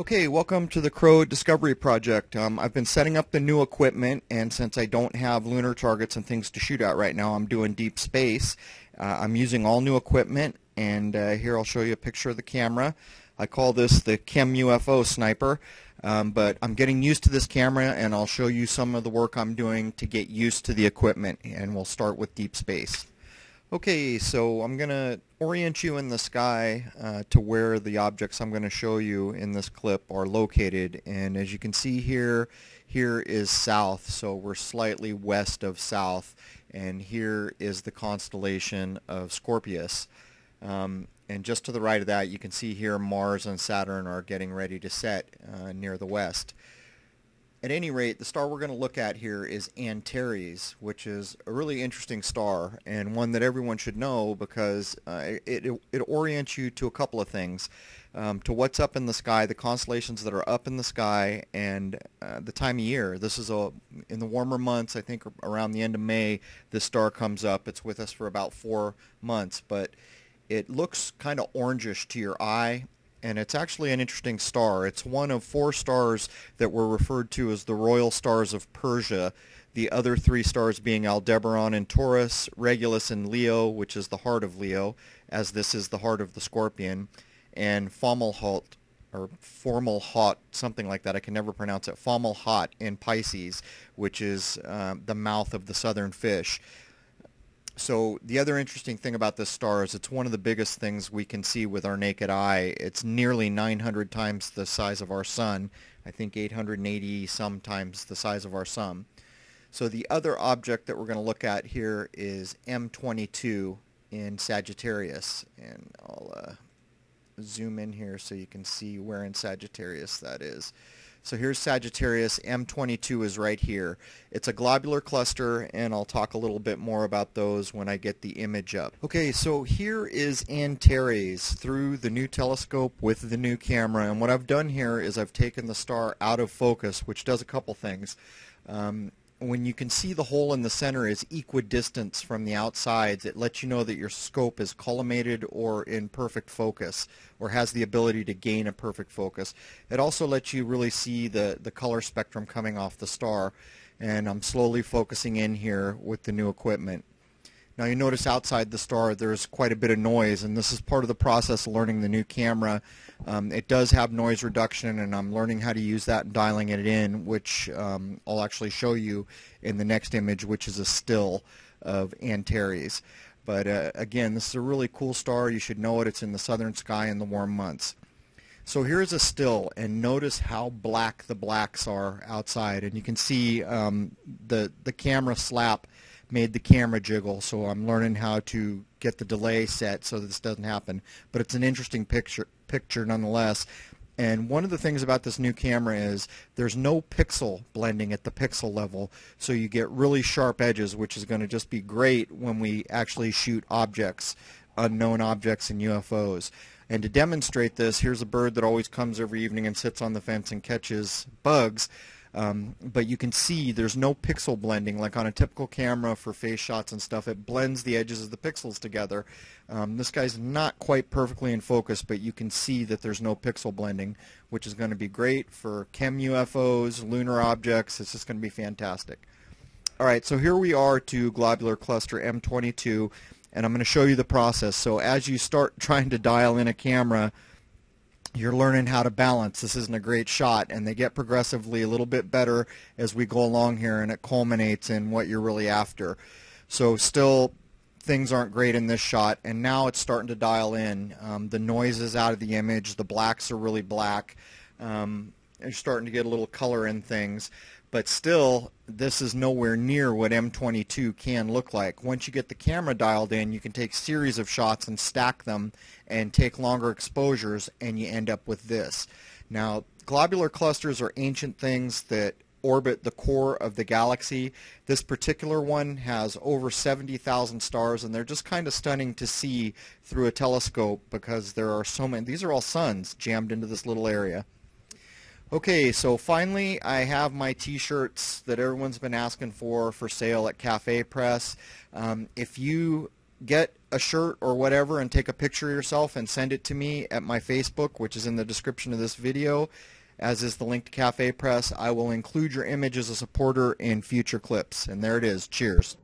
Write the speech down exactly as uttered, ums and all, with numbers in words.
Okay, welcome to the Crrow Discovery Project. Um, I've been setting up the new equipment, and since I don't have lunar targets and things to shoot at right now, I'm doing deep space. Uh, I'm using all new equipment, and uh, here I'll show you a picture of the camera. I call this the Chem U F O sniper, um, but I'm getting used to this camera, and I'll show you some of the work I'm doing to get used to the equipment, and we'll start with deep space. Okay, so I'm going to orient you in the sky uh, to where the objects I'm going to show you in this clip are located, and as you can see here, here is south, so we're slightly west of south, and here is the constellation of Scorpius. Um, and just to the right of that, you can see here Mars and Saturn are getting ready to set uh, near the west. At any rate, the star we're going to look at here is Antares, which is a really interesting star and one that everyone should know because uh, it, it, it orients you to a couple of things, um, to what's up in the sky, the constellations that are up in the sky, and uh, the time of year. This is a, in the warmer months, I think around the end of May, this star comes up. It's with us for about four months, but it looks kind of orangish to your eye. And it's actually an interesting star. It's one of four stars that were referred to as the royal stars of Persia, the other three stars being Aldebaran and Taurus, Regulus and Leo, which is the heart of Leo, as this is the heart of the scorpion, and Fomalhaut, or Fomalhaut, something like that. I can never pronounce it. Fomalhaut in Pisces, which is uh, the mouth of the southern fish. So the other interesting thing about this star is it's one of the biggest things we can see with our naked eye. It's nearly nine hundred times the size of our sun. I think eight hundred eighty some times the size of our sun. So the other object that we're going to look at here is M twenty-two in Sagittarius. And I'll uh, zoom in here so you can see where in Sagittarius that is. So here's Sagittarius. M twenty-two is right here. It's a globular cluster, and I'll talk a little bit more about those when I get the image up. Okay, so here is Antares through the new telescope with the new camera, and what I've done here is I've taken the star out of focus, which does a couple things. Um, when you can see the hole in the center is equidistant from the outsides, it lets you know that your scope is collimated or in perfect focus, or has the ability to gain a perfect focus. It also lets you really see the the color spectrum coming off the star, and I'm slowly focusing in here with the new equipment. Now you notice outside the star there's quite a bit of noise, and this is part of the process of learning the new camera. Um, it does have noise reduction, and I'm learning how to use that and dialing it in, which um, I'll actually show you in the next image, which is a still of Antares. But uh, again, this is a really cool star. You should know it. It's in the southern sky in the warm months. So here's a still, and notice how black the blacks are outside, and you can see um, the, the camera slap made the camera jiggle, so I'm learning how to get the delay set so that this doesn't happen. But it's an interesting picture picture nonetheless. And one of the things about this new camera is there's no pixel blending at the pixel level, so you get really sharp edges, which is going to just be great when we actually shoot objects, unknown objects and U F Os. And to demonstrate this, here's a bird that always comes every evening and sits on the fence and catches bugs. Um, but you can see there's no pixel blending like on a typical camera for face shots and stuff. It blends the edges of the pixels together. Um, this guy's not quite perfectly in focus, but you can see that there's no pixel blending, which is going to be great for chem U F Os, lunar objects. It's just going to be fantastic. All right, so here we are to globular cluster M twenty-two, and I'm going to show you the process. So as you start trying to dial in a camera, you're learning how to balance. This isn't a great shot, and they get progressively a little bit better as we go along here, and it culminates in what you're really after. So still, things aren't great in this shot, and now it's starting to dial in. Um, the noise is out of the image. The blacks are really black. Um, you're starting to get a little color in things. But still, this is nowhere near what M twenty-two can look like. Once you get the camera dialed in, you can take series of shots and stack them and take longer exposures, and you end up with this. Now, globular clusters are ancient things that orbit the core of the galaxy. This particular one has over seventy thousand stars, and they're just kind of stunning to see through a telescope because there are so many. These are all suns jammed into this little area. Okay, so finally I have my t-shirts that everyone's been asking for for sale at Cafe Press. Um, if you get a shirt or whatever and take a picture of yourself and send it to me at my Facebook, which is in the description of this video, as is the link to Cafe Press. I will include your image as a supporter in future clips. And there it is. Cheers.